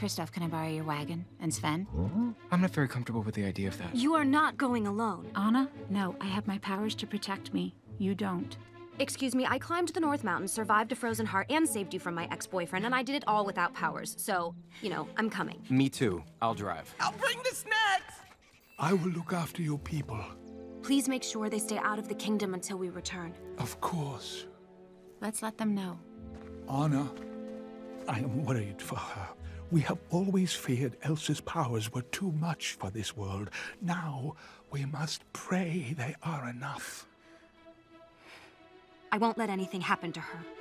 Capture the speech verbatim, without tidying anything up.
Christoph, can I borrow your wagon? And Sven? I'm not very comfortable with the idea of that. You are not going alone. Anna? No, I have my powers to protect me. You don't. Excuse me, I climbed the North Mountain, survived a frozen heart, and saved you from my ex-boyfriend, and I did it all without powers. So, you know, I'm coming. Me too. I'll drive. I'll bring the snacks! I will look after your people. Please make sure they stay out of the kingdom until we return. Of course. Let's let them know. Anna, I am worried for her. We have always feared Elsa's powers were too much for this world. Now, we must pray they are enough. I won't let anything happen to her.